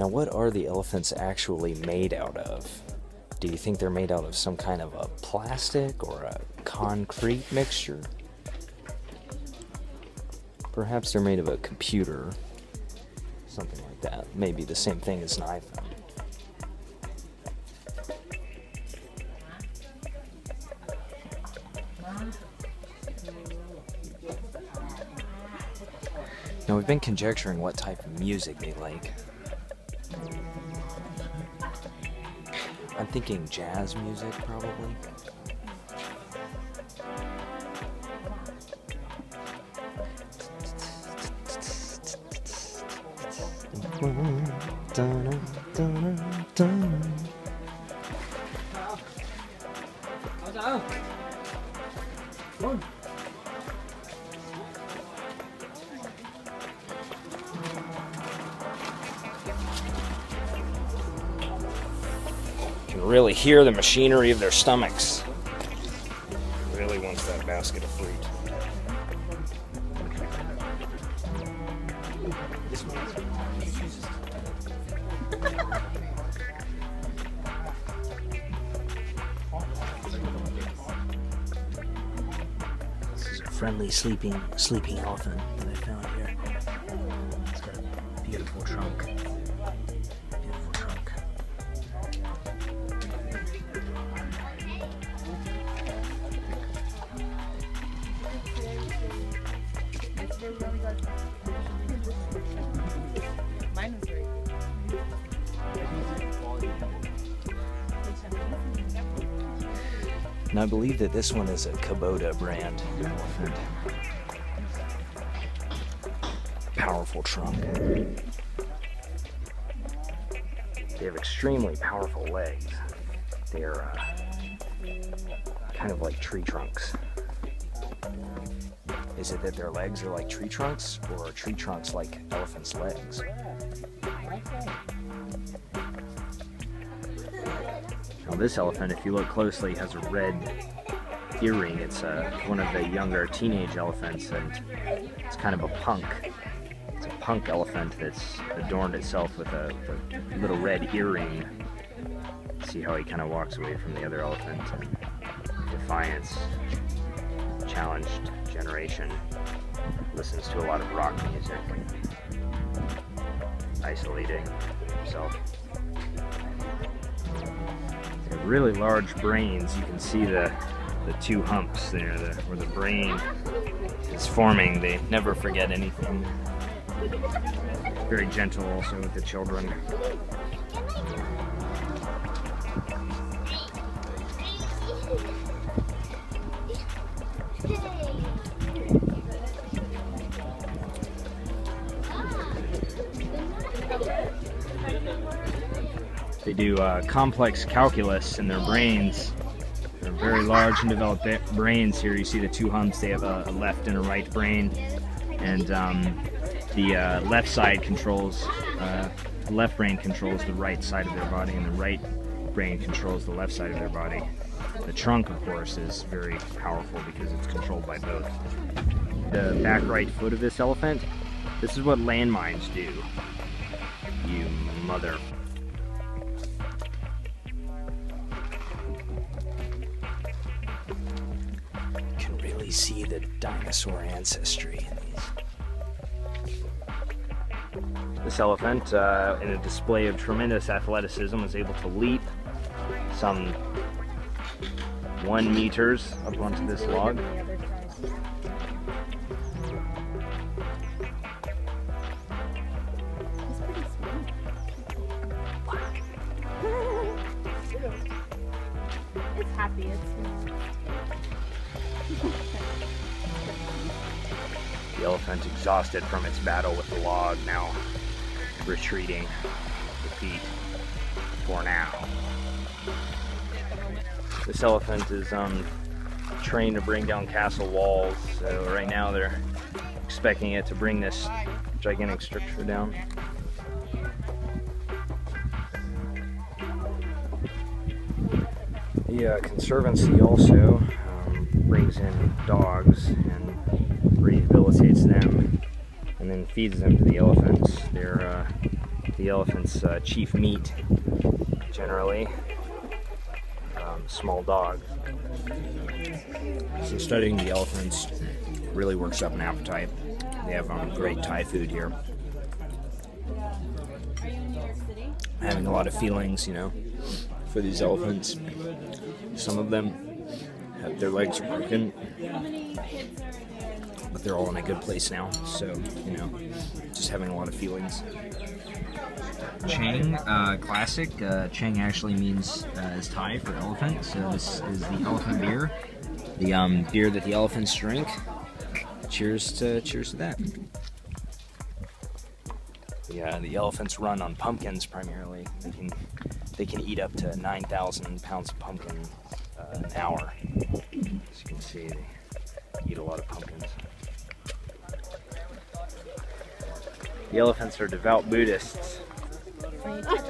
Now, what are the elephants actually made out of? Do you think they're made out of some kind of a plastic or a concrete mixture? Perhaps they're made of a computer, something like that. Maybe the same thing as an iPhone. Now, we've been conjecturing what type of music they like. I'm thinking jazz music, probably. Really hear the machinery of their stomachs. Really wants that basket of fruit. This is a friendly sleeping elephant that I found here. It's got a beautiful trunk. And I believe that this one is a Kubota brand elephant. Powerful trunk. They have extremely powerful legs. They're kind of like tree trunks. Is it that their legs are like tree trunks, or are tree trunks like elephants' legs? Now this elephant, if you look closely, has a red earring. It's one of the younger teenage elephants, and it's kind of a punk. It's a punk elephant that's adorned itself with a little red earring. See how he kind of walks away from the other elephant in defiance. Challenged generation listens to a lot of rock music, isolating himself. They have really large brains. You can see the two humps there, where the brain is forming. They never forget anything. Very gentle also with the children. They do complex calculus in their brains. They're very large and developed brains here. You see the two humps. They have a left and a right brain. And the left side controls, the left brain controls the right side of their body, and the right brain controls the left side of their body. The trunk, of course, is very powerful because it's controlled by both. The back right foot of this elephant, this is what landmines do. You mother... see the dinosaur ancestry in these. This elephant, in a display of tremendous athleticism, was able to leap some 1 meter up onto this log. It's happy. The elephant, exhausted from its battle with the log, now retreating defeat for now. This elephant is trained to bring down castle walls, so right now they're expecting it to bring this gigantic structure down. The conservancy also brings in dogs and rehabilitates them, and then feeds them to the elephants. They're the elephant's chief meat, generally. Small dog. So studying the elephants really works up an appetite. They have great Thai food here. Having a lot of feelings, you know, for these elephants. Some of them have their legs broken, but they're all in a good place now. So, you know, just having a lot of feelings. Chang, classic. Chang actually means is Thai for elephant, so this is the elephant beer, the beer that the elephants drink. Cheers to that. Yeah, the elephants run on pumpkins primarily. They can eat up to 9,000 pounds of pumpkin an hour. As you can see, they eat a lot of pumpkins. The elephants are devout Buddhists. Wow.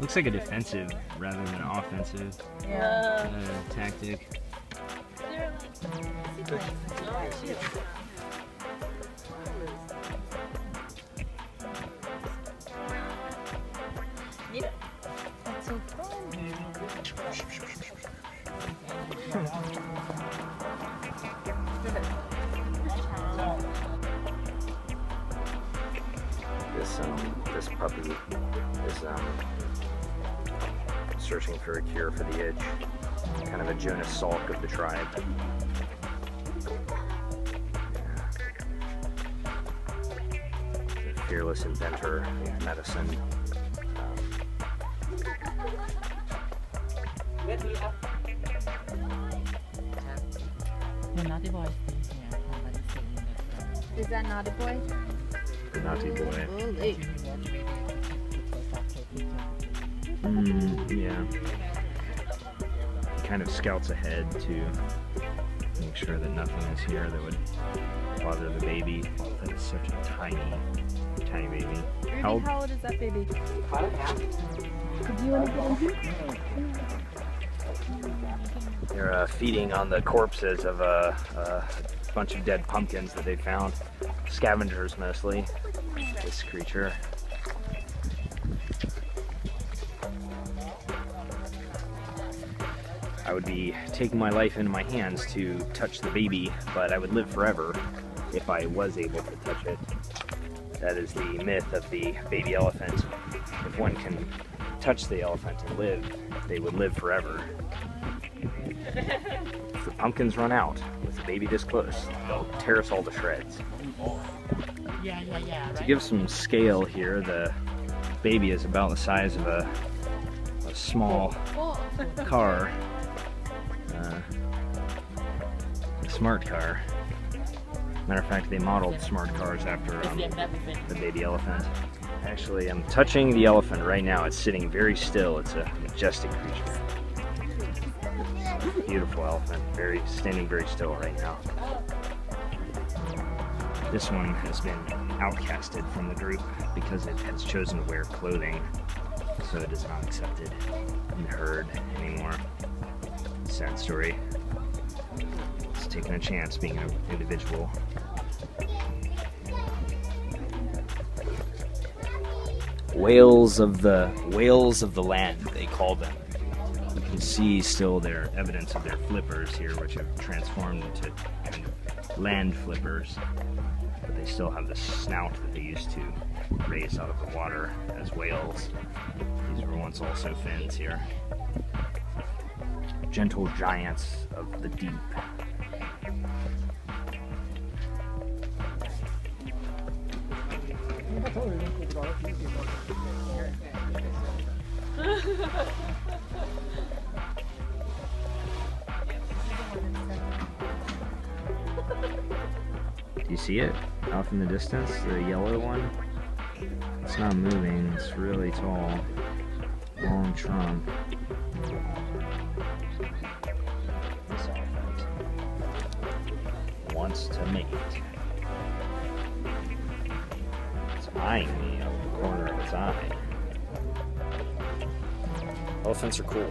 Looks like a defensive rather than offensive tactic. This puppy is searching for a cure for the itch. Kind of a Jonas Salk of the tribe. Yeah. Fearless inventor in medicine. The naughty boy is here. Is that naughty boy? The naughty boy. Yeah. He kind of scouts ahead to make sure that nothing is here that would bother the baby. That is such a tiny baby. Ruby, how old is that baby? 5 and a half. Do you want to get in here? They're feeding on the corpses of a bunch of dead pumpkins that they found. Scavengers mostly, this creature. I would be taking my life into my hands to touch the baby, but I would live forever if I was able to touch it. That is the myth of the baby elephant. If one can touch the elephant and live, they would live forever. If the pumpkins run out with the baby this close, they'll tear us all to shreds. Yeah, right. To give some scale here, the baby is about the size of a small car, a smart car. Matter of fact, they modeled smart cars after the baby elephant. Actually, I'm touching the elephant right now. It's sitting very still. It's a majestic creature. Beautiful elephant, standing very still right now. This one has been outcasted from the group because it has chosen to wear clothing, so it is not accepted in the herd anymore. Sad story. It's taking a chance being an individual. Whales of the land, they call them. You can see still their evidence of their flippers here, which have transformed into kind of land flippers. But they still have the snout that they used to raise out of the water as whales. These were once also fins here. Gentle giants of the deep. Do you see it? Off in the distance, the yellow one. It's not moving, it's really tall. Long trunk. This elephant wants to mate. It's eyeing me out of the corner of its eye. Elephants are cool.